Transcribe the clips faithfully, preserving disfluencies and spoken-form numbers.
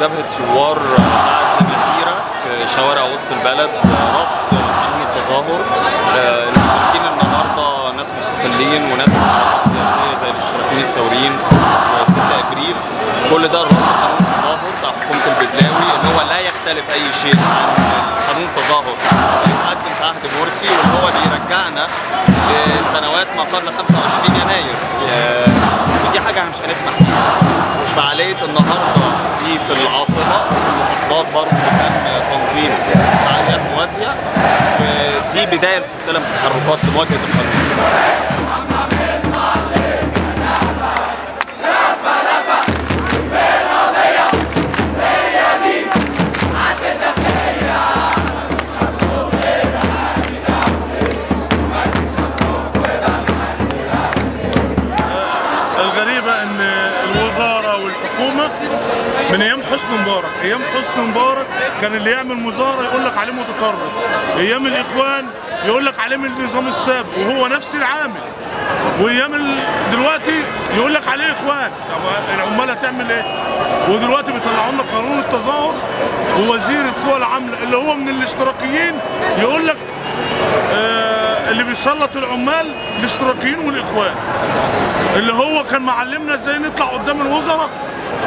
جبهه ثوار منعت مسيره في شوارع وسط البلد رفض تنهي التظاهر. المشاركين النهارده ناس مستقلين وناس من حركات سياسيه زي الاشتراكيين الثوريين و6 ابريل. كل ده رفض قانون التظاهر بتاع حكومه الببلاوي اللي هو لا يختلف اي شيء عن قانون التظاهر اللي اتقدم في عهد مرسي واللي هو بيرجعنا لسنوات ما قبل خمسة وعشرين يناير. ودي حاجه احنا مش هنسمح بيها. فعالية النهارده دي في العاصمه وفي المحافظات برضه كان تنظيم فعاليات موازيه، ودي بدايه لسلسله من التحركات لمواجهه القانون. من ايام حسني مبارك، ايام حسني مبارك كان اللي يعمل مظاهره يقول لك عليه متطرف، ايام الاخوان يقول لك عليه من النظام السابق وهو نفس العامل، وايام دلوقتي يقول لك عليه اخوان، العماله تعمل ايه؟ ودلوقتي بيطلعوا لنا قانون التظاهر ووزير القوى العامله اللي هو من الاشتراكيين يقول لك آه اللي بيسلط العمال الاشتراكيين والاخوان، اللي هو كان معلمنا ازاي نطلع قدام الوزراء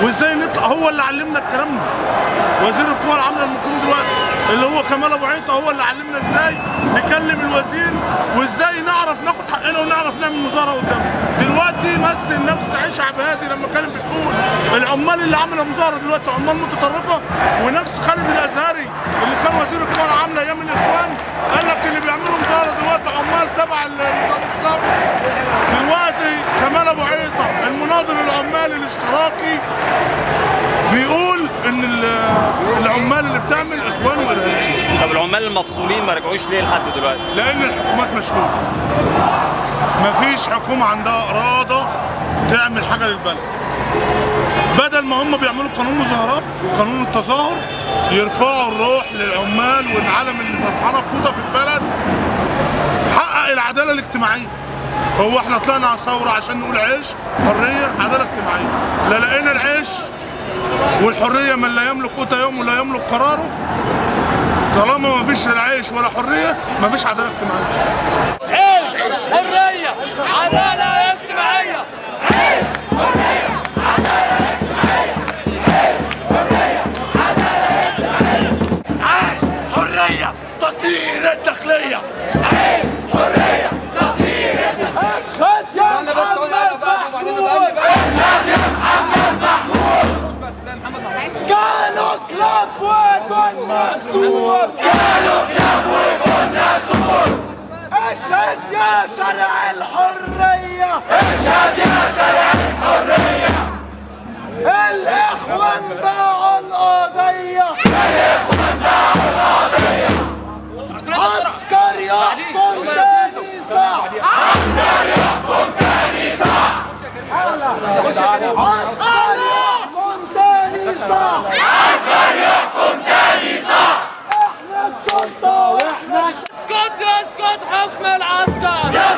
وازاي نطلع، هو اللي علمنا الكلام ده. وزير القوى العامله المقيم دلوقتي اللي هو كمال ابو عيطه هو اللي علمنا ازاي نكلم الوزير وازاي نعرف ناخد حقنا ونعرف نعمل مظاهره قدامه. دلوقتي مثل نفس عيشه عبادي لما كانت بتقول العمال اللي عامله مظاهره دلوقتي عمال متطرفه، ونفس خالد الازهري اللي كان وزير القوى العامله ايام الاخوان قال لك اللي بيعملوا مظاهره دلوقتي عمال تبع النظام السابق. دلوقتي كمال ابو عيطه المناضل العمال الاشتراكي بيقول ان العمال اللي بتعمل اخوان وارهابيين. طب العمال المفصولين ما رجعوش ليه لحد دلوقتي؟ لان الحكومات مشلوله. مفيش حكومه عندها اراده تعمل حاجه للبلد. بدل ما هم بيعملوا قانون مظاهرات وقانون التظاهر يرفعوا الروح للعمال والعالم اللي فرحانه كوطه في البلد. حقق العداله الاجتماعيه. هو احنا طلعنا على ثوره عشان نقول عيش، حريه، عداله اجتماعيه. لا لقينا العيش والحريه من لا يملك قوت يوم ولا يملك قراره. طالما ما فيش العيش ولا حريه ما فيش عداله اجتماعيه. عيش حريه عداله اجتماعيه. عيش حريه عداله اجتماعيه. عيش حريه عداله اجتماعيه. عيش حريه تطهير الداخليه. عيش حريه تطهير الداخليه. اشهد يا محمد محمود اشهد يا محمد محمود كانوا كلاب وكن نسور كانوا كلاب وكن نسور. اشهد يا شارع الحرية اشهد يا شارع الحرية. الاخوان باعوا القضية الاخوان باعوا القضية. عسكر يحكم تاني ساعة عسكر يحكم تاني ساعة. عسكر يحكم تاني ساعة عسكر يحكم تاني ساعة. احنا السلطة واحنا اسكت اسكت حكم العسكر.